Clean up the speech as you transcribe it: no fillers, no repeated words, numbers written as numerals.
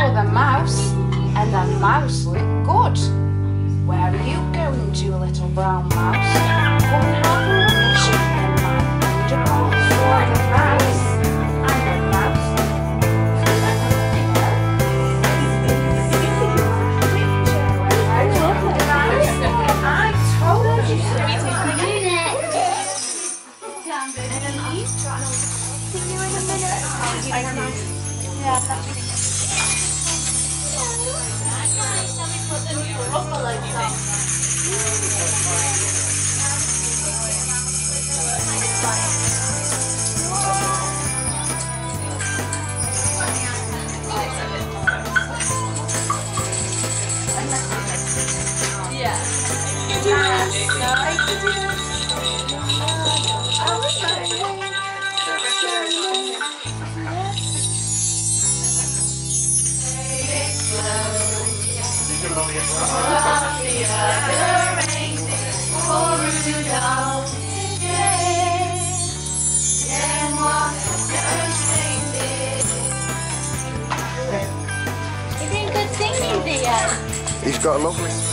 for the mouse, and the mouse looked good. Where are you going to, little brown mouse? Come and have a look at my wonderful flying mouse. I'm a mouse. I told you so. I told you. Yeah, that's really he's got a lovely...